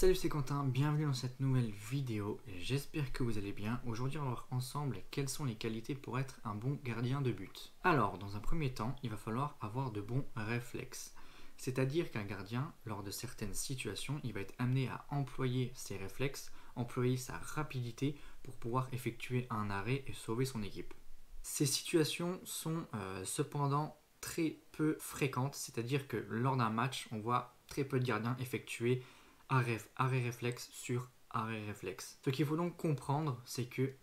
Salut, c'est Quentin, bienvenue dans cette nouvelle vidéo, j'espère que vous allez bien. Aujourd'hui on va voir ensemble quelles sont les qualités pour être un bon gardien de but. Alors dans un premier temps, il va falloir avoir de bons réflexes. C'est-à-dire qu'un gardien, lors de certaines situations, il va être amené à employer ses réflexes, employer sa rapidité pour pouvoir effectuer un arrêt et sauver son équipe. Ces situations sont cependant très peu fréquentes, c'est-à-dire que lors d'un match, on voit très peu de gardiens effectuer arrêt réflexe sur arrêt réflexe. Ce qu'il faut donc comprendre, c'est que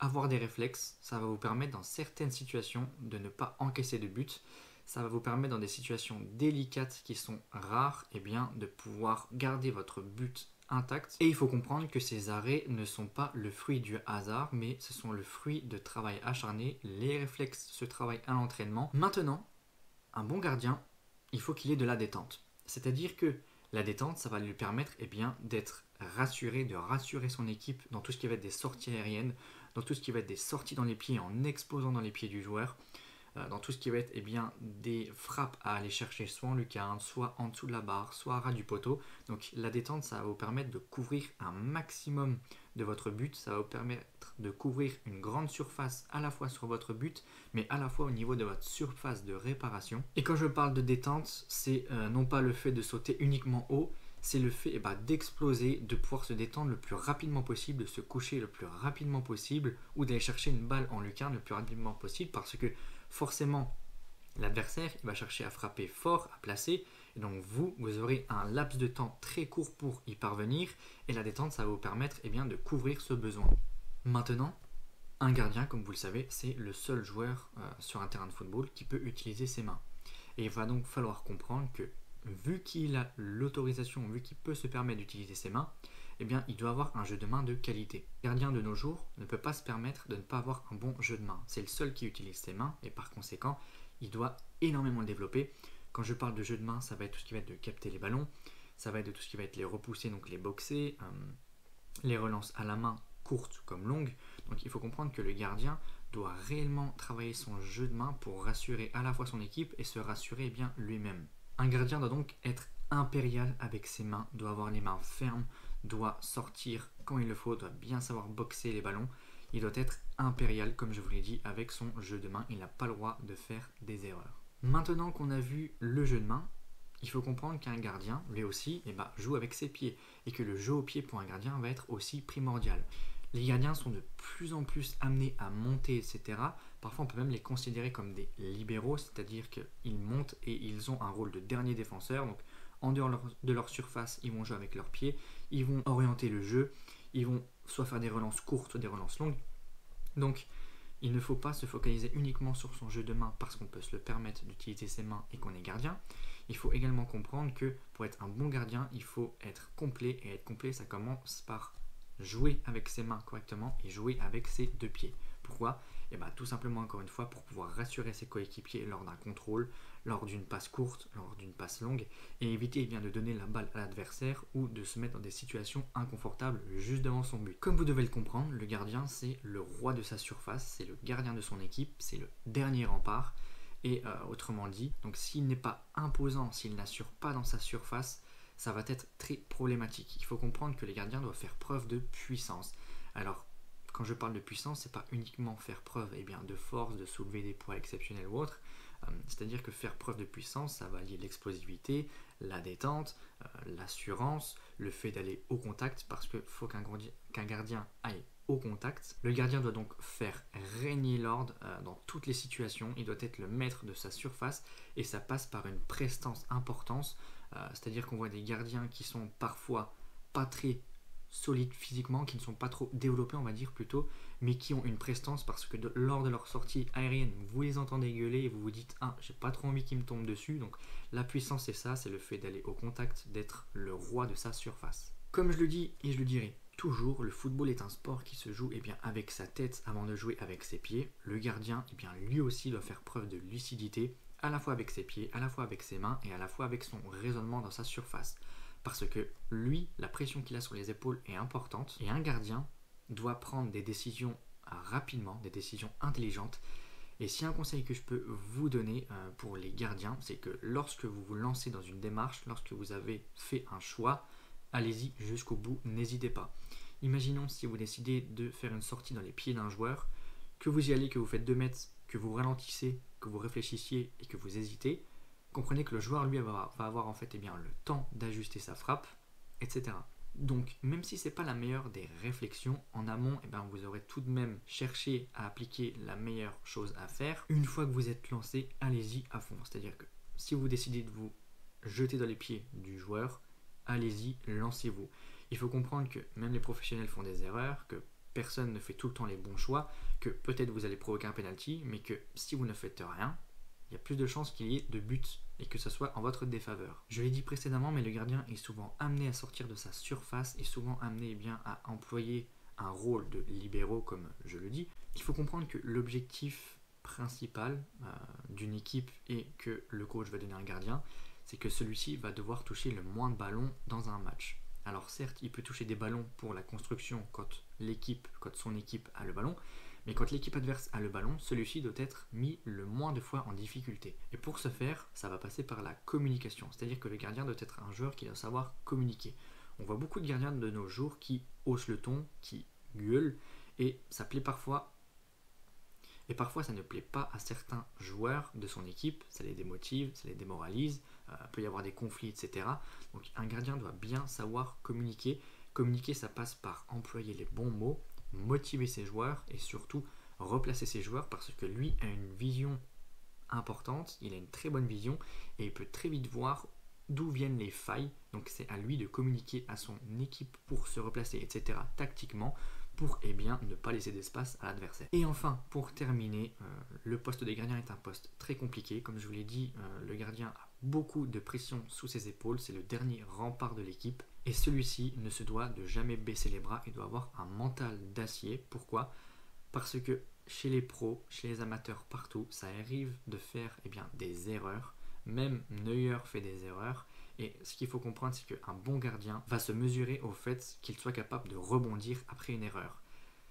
avoir des réflexes, ça va vous permettre dans certaines situations de ne pas encaisser de but. Ça va vous permettre dans des situations délicates qui sont rares, et bien de pouvoir garder votre but intact. Et il faut comprendre que ces arrêts ne sont pas le fruit du hasard, mais ce sont le fruit de travail acharné. Les réflexes se travaillent à l'entraînement. Maintenant, un bon gardien, il faut qu'il ait de la détente. C'est-à-dire que la détente, ça va lui permettre d'être rassuré, de rassurer son équipe dans tout ce qui va être des sorties aériennes, dans tout ce qui va être des sorties dans les pieds en explosant dans les pieds du joueur, dans tout ce qui va être des frappes à aller chercher soit en lucarne, soit en dessous de la barre, soit à ras du poteau. Donc la détente, ça va vous permettre de couvrir un maximum de votre but, ça va vous permettre de couvrir une grande surface à la fois sur votre but, mais à la fois au niveau de votre surface de réparation. Et quand je parle de détente, c'est non pas le fait de sauter uniquement haut, c'est le fait d'exploser, de pouvoir se détendre le plus rapidement possible, de se coucher le plus rapidement possible, ou d'aller chercher une balle en lucarne le plus rapidement possible, parce que forcément, l'adversaire va chercher à frapper fort, à placer, et donc vous aurez un laps de temps très court pour y parvenir, et la détente, ça va vous permettre de couvrir ce besoin. Maintenant, un gardien, comme vous le savez, c'est le seul joueur sur un terrain de football qui peut utiliser ses mains. Et il va donc falloir comprendre que, vu qu'il a l'autorisation, vu qu'il peut se permettre d'utiliser ses mains, eh bien, il doit avoir un jeu de main de qualité. Le gardien de nos jours ne peut pas se permettre de ne pas avoir un bon jeu de main. C'est le seul qui utilise ses mains et par conséquent, il doit énormément le développer. Quand je parle de jeu de main, ça va être tout ce qui va être de capter les ballons, ça va être de tout ce qui va être les repousser, donc les boxer, les relances à la main, courtes comme longues. Donc il faut comprendre que le gardien doit réellement travailler son jeu de main pour rassurer à la fois son équipe et se rassurer lui-même. Un gardien doit donc être impérial avec ses mains, doit avoir les mains fermes, doit sortir quand il le faut, doit bien savoir boxer les ballons. Il doit être impérial, comme je vous l'ai dit, avec son jeu de main. Il n'a pas le droit de faire des erreurs. Maintenant qu'on a vu le jeu de main, il faut comprendre qu'un gardien, lui aussi, joue avec ses pieds. Et que le jeu au pied pour un gardien va être aussi primordial. Les gardiens sont de plus en plus amenés à monter, etc. Parfois, on peut même les considérer comme des libéraux, c'est-à-dire qu'ils montent et ils ont un rôle de dernier défenseur. Donc, en dehors de leur surface, ils vont jouer avec leurs pieds, ils vont orienter le jeu, ils vont soit faire des relances courtes, soit des relances longues. Donc, il ne faut pas se focaliser uniquement sur son jeu de main parce qu'on peut se le permettre d'utiliser ses mains et qu'on est gardien. Il faut également comprendre que pour être un bon gardien, il faut être complet. Et être complet, ça commence par jouer avec ses mains correctement et jouer avec ses deux pieds. Pourquoi ? Tout simplement, encore une fois, pour pouvoir rassurer ses coéquipiers lors d'un contrôle, lors d'une passe courte, lors d'une passe longue, et éviter de donner la balle à l'adversaire ou de se mettre dans des situations inconfortables juste devant son but. Comme vous devez le comprendre, le gardien, c'est le roi de sa surface, c'est le gardien de son équipe, c'est le dernier rempart. Et autrement dit, donc s'il n'est pas imposant, s'il n'assure pas dans sa surface, ça va être très problématique. Il faut comprendre que les gardiens doivent faire preuve de puissance. Alors, quand je parle de puissance, c'est pas uniquement faire preuve de force, de soulever des poids exceptionnels ou autre. C'est-à-dire que faire preuve de puissance, ça va lier l'explosivité, la détente, l'assurance, le fait d'aller au contact, parce qu'il faut qu'un gardien aille au contact. Le gardien doit donc faire régner l'ordre dans toutes les situations. Il doit être le maître de sa surface et ça passe par une prestance importante. C'est-à-dire qu'on voit des gardiens qui sont parfois pas très solides physiquement, qui ne sont pas trop développés, on va dire plutôt, mais qui ont une prestance parce que lors de leur sortie aérienne, vous les entendez gueuler et vous vous dites « Ah, j'ai pas trop envie qu'ils me tombent dessus ». Donc la puissance, c'est ça, c'est le fait d'aller au contact, d'être le roi de sa surface. Comme je le dis et je le dirai toujours, le football est un sport qui se joue avec sa tête avant de jouer avec ses pieds. Le gardien, lui aussi doit faire preuve de lucidité, à la fois avec ses pieds, à la fois avec ses mains et à la fois avec son raisonnement dans sa surface. Parce que lui, la pression qu'il a sur les épaules est importante et un gardien doit prendre des décisions rapidement, des décisions intelligentes. Et si un conseil que je peux vous donner pour les gardiens, c'est que lorsque vous vous lancez dans une démarche, lorsque vous avez fait un choix, allez-y jusqu'au bout, n'hésitez pas. Imaginons si vous décidez de faire une sortie dans les pieds d'un joueur, que vous y allez, que vous faites 2 mètres, que vous ralentissez, que vous réfléchissiez et que vous hésitez, comprenez que le joueur lui va avoir en fait le temps d'ajuster sa frappe, etc. Donc même si ce n'est pas la meilleure des réflexions, en amont vous aurez tout de même cherché à appliquer la meilleure chose à faire. Une fois que vous êtes lancé, allez-y à fond. C'est-à-dire que si vous décidez de vous jeter dans les pieds du joueur, allez-y, lancez-vous. Il faut comprendre que même les professionnels font des erreurs, que personne ne fait tout le temps les bons choix, que peut-être vous allez provoquer un penalty, mais que si vous ne faites rien, il y a plus de chances qu'il y ait de buts et que ce soit en votre défaveur. Je l'ai dit précédemment, mais le gardien est souvent amené à sortir de sa surface et souvent amené à employer un rôle de libéraux, comme je le dis. Il faut comprendre que l'objectif principal d'une équipe et que le coach va donner à un gardien, c'est que celui-ci va devoir toucher le moins de ballons dans un match. Alors certes, il peut toucher des ballons pour la construction quand son équipe a le ballon, mais quand l'équipe adverse a le ballon, celui-ci doit être mis le moins de fois en difficulté. Et pour ce faire, ça va passer par la communication, c'est-à-dire que le gardien doit être un joueur qui doit savoir communiquer. On voit beaucoup de gardiens de nos jours qui haussent le ton, qui gueulent, et ça plaît parfois. Et parfois, ça ne plaît pas à certains joueurs de son équipe, ça les démotive, ça les démoralise, il peut y avoir des conflits, etc. Donc un gardien doit bien savoir communiquer. Communiquer, ça passe par employer les bons mots, motiver ses joueurs et surtout replacer ses joueurs parce que lui a une vision importante, il a une très bonne vision et il peut très vite voir d'où viennent les failles. Donc c'est à lui de communiquer à son équipe pour se replacer, etc. tactiquement, pour ne pas laisser d'espace à l'adversaire. Et enfin, pour terminer, le poste des gardiens est un poste très compliqué. Comme je vous l'ai dit, le gardien a beaucoup de pression sous ses épaules, c'est le dernier rempart de l'équipe. Et celui-ci ne se doit de jamais baisser les bras et doit avoir un mental d'acier. Pourquoi? Parce que chez les pros, chez les amateurs, partout, ça arrive de faire des erreurs. Même Neuer fait des erreurs. Et ce qu'il faut comprendre, c'est qu'un bon gardien va se mesurer au fait qu'il soit capable de rebondir après une erreur.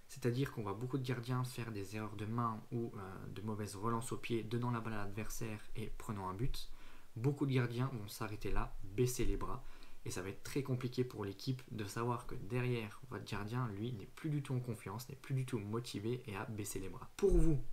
C'est-à-dire qu'on voit beaucoup de gardiens faire des erreurs de main ou de mauvaises relances au pied, donnant la balle à l'adversaire et prenant un but. Beaucoup de gardiens vont s'arrêter là, baisser les bras. Et ça va être très compliqué pour l'équipe de savoir que derrière, votre gardien, lui, n'est plus du tout en confiance, n'est plus du tout motivé et a baissé les bras. Pour vous,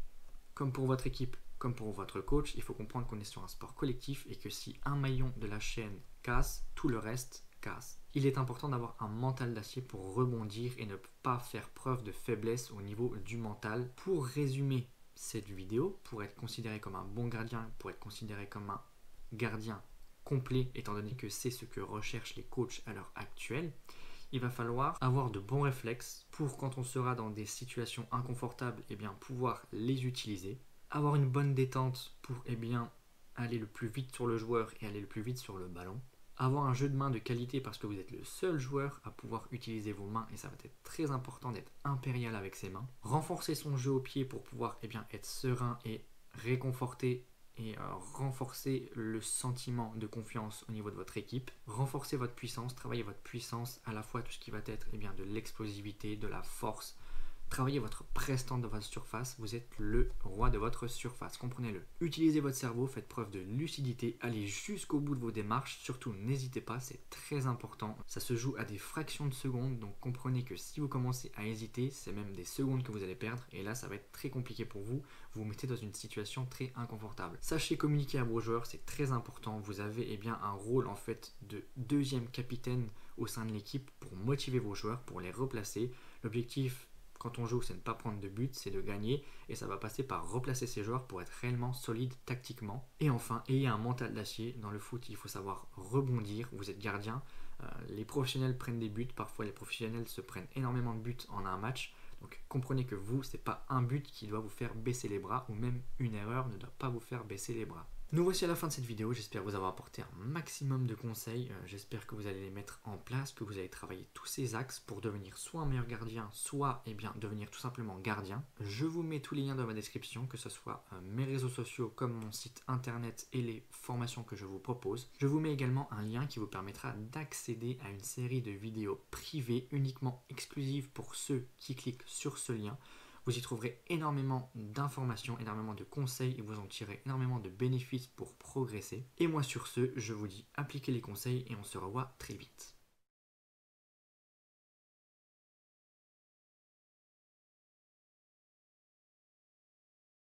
comme pour votre équipe, comme pour votre coach, il faut comprendre qu'on est sur un sport collectif et que si un maillon de la chaîne casse, tout le reste casse. Il est important d'avoir un mental d'acier pour rebondir et ne pas faire preuve de faiblesse au niveau du mental. Pour résumer cette vidéo, pour être considéré comme un bon gardien, pour être considéré comme un gardien complet, étant donné que c'est ce que recherchent les coachs à l'heure actuelle, il va falloir avoir de bons réflexes pour quand on sera dans des situations inconfortables, pouvoir les utiliser, avoir une bonne détente pour aller le plus vite sur le joueur et aller le plus vite sur le ballon, avoir un jeu de main de qualité parce que vous êtes le seul joueur à pouvoir utiliser vos mains et ça va être très important d'être impérial avec ses mains, renforcer son jeu au pied pour pouvoir être serein et réconforté et renforcer le sentiment de confiance au niveau de votre équipe, renforcer votre puissance, travailler votre puissance, à la fois tout ce qui va être de l'explosivité, de la force, travaillez votre prestant dans votre surface, vous êtes le roi de votre surface, comprenez-le. Utilisez votre cerveau, faites preuve de lucidité, allez jusqu'au bout de vos démarches, surtout n'hésitez pas, c'est très important. Ça se joue à des fractions de secondes, donc comprenez que si vous commencez à hésiter, c'est même des secondes que vous allez perdre, et là ça va être très compliqué pour vous, vous vous mettez dans une situation très inconfortable. Sachez communiquer à vos joueurs, c'est très important, vous avez un rôle de deuxième capitaine au sein de l'équipe pour motiver vos joueurs, pour les replacer. L'objectif quand on joue, c'est de ne pas prendre de but, c'est de gagner. Et ça va passer par replacer ses joueurs pour être réellement solide tactiquement. Et enfin, ayez un mental d'acier. Dans le foot, il faut savoir rebondir. Vous êtes gardien. Les professionnels prennent des buts. Parfois, les professionnels se prennent énormément de buts en un match. Donc, comprenez que vous, ce n'est pas un but qui doit vous faire baisser les bras. Ou même une erreur ne doit pas vous faire baisser les bras. Nous voici à la fin de cette vidéo, j'espère vous avoir apporté un maximum de conseils, j'espère que vous allez les mettre en place, que vous allez travailler tous ces axes pour devenir soit un meilleur gardien, soit devenir tout simplement gardien. Je vous mets tous les liens dans ma description, que ce soit mes réseaux sociaux comme mon site internet et les formations que je vous propose. Je vous mets également un lien qui vous permettra d'accéder à une série de vidéos privées uniquement exclusives pour ceux qui cliquent sur ce lien. Vous y trouverez énormément d'informations, énormément de conseils et vous en tirez énormément de bénéfices pour progresser. Et moi sur ce, je vous dis appliquez les conseils et on se revoit très vite.